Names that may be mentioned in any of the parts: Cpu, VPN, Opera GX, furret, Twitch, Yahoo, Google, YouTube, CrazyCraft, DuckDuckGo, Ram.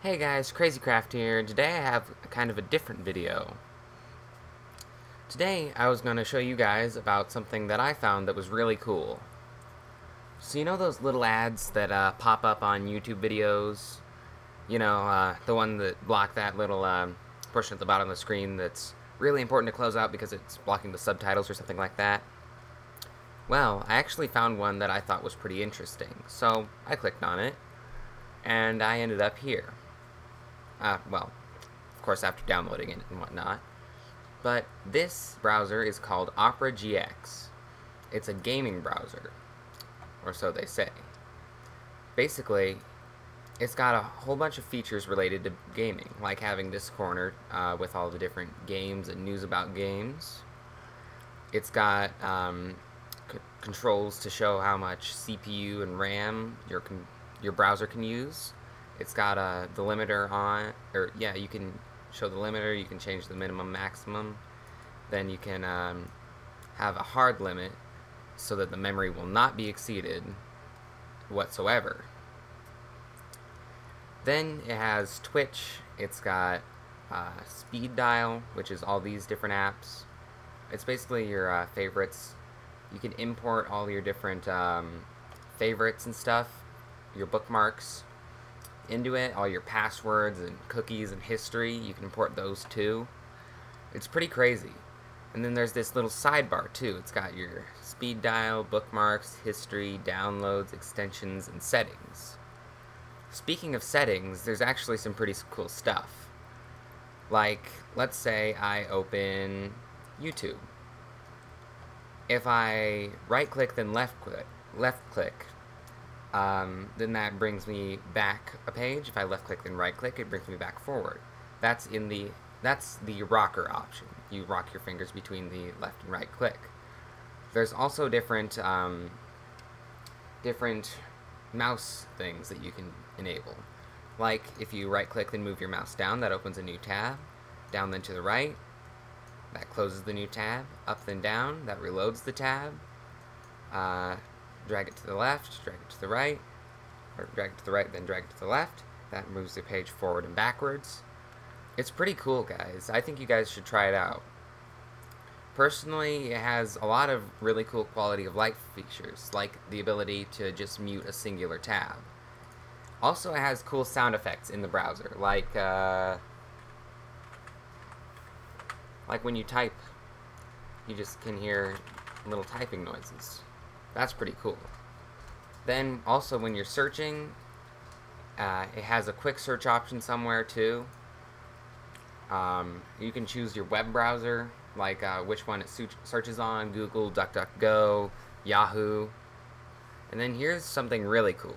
Hey guys, CrazyCraft here. Today I have kind of a different video. Today I was going to show you guys about something that I found that was really cool. So you know those little ads that pop up on YouTube videos? You know, the one that block that little portion at the bottom of the screen that's really important to close out because it's blocking the subtitles or something like that? Well, I actually found one that I thought was pretty interesting, so I clicked on it, and I ended up here. Well, of course after downloading it and whatnot. But this browser is called Opera GX. It's a gaming browser, or so they say. Basically, it's got a whole bunch of features related to gaming, like having this corner with all the different games and news about games. It's got controls to show how much CPU and RAM your browser can use. It's got the limiter on, or yeah, you can show the limiter, you can change the minimum, maximum. Then you can have a hard limit so that the memory will not be exceeded whatsoever. Then it has Twitch, it's got Speed Dial, which is all these different apps. It's basically your favorites. You can import all your different favorites and stuff, your bookmarks into it, all your passwords and cookies and history. You can import those too. It's pretty crazy. And then there's this little sidebar too. It's got your speed dial, bookmarks, history, downloads, extensions, and settings. Speaking of settings, there's actually some pretty cool stuff. Like, let's say I open YouTube. If I right click then left click, then that brings me back a page. If I left click then right click, it brings me back forward. That's the rocker option. You rock your fingers between the left and right click. There's also different different mouse things that you can enable. Like if you right click then move your mouse down, that opens a new tab. Down then to the right, that closes the new tab. Up then down, that reloads the tab. Drag it to the left, drag it to the right, or drag it to the right, then drag it to the left. That moves the page forward and backwards. It's pretty cool, guys. I think you guys should try it out. Personally, it has a lot of really cool quality of life features, like the ability to just mute a singular tab. Also, it has cool sound effects in the browser, like when you type, you just can hear little typing noises. That's pretty cool. Then also when you're searching, it has a quick search option somewhere too. You can choose your web browser, like which one it searches on, Google, DuckDuckGo, Yahoo. And then here's something really cool.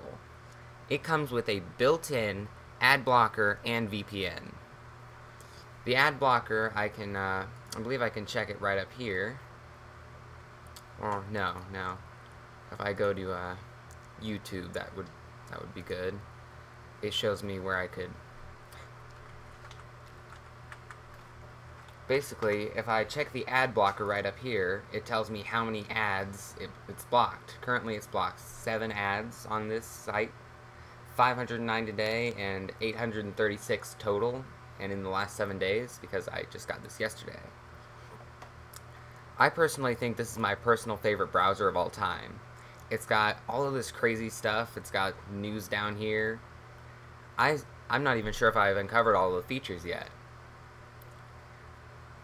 It comes with a built-in ad blocker and VPN. The ad blocker, I can, I believe I can check it right up here. Oh, no. If I go to YouTube, that would be good. It shows me where I could. Basically, if I check the ad blocker right up here, it tells me how many ads it's blocked. Currently, it's blocked 7 ads on this site, 509 today and 836 total, and in the last 7 days because I just got this yesterday. I personally think this is my personal favorite browser of all time. It's got all of this crazy stuff. It's got news down here. I'm not even sure if I've uncovered all the features yet.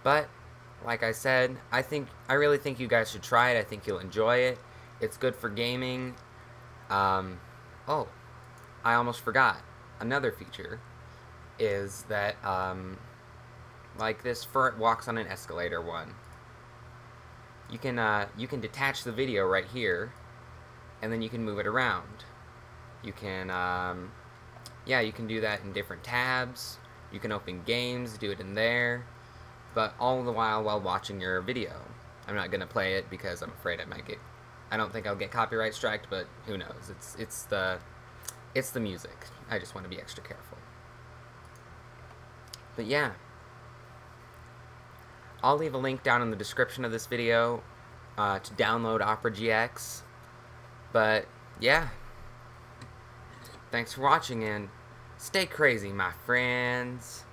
But, like I said, I really think you guys should try it. I think you'll enjoy it. It's good for gaming. Oh, I almost forgot. Another feature is that, like this furret walks on an escalator one. You can detach the video right here, and then you can move it around. You can, yeah, you can do that in different tabs. You can open games, do it in there, but all the while watching your video. I'm not gonna play it because I'm afraid I might get. I don't think I'll get copyright striked, but who knows? It's the music. I just want to be extra careful. But yeah. I'll leave a link down in the description of this video to download Opera GX. But yeah, thanks for watching, and Stay crazy, my friends.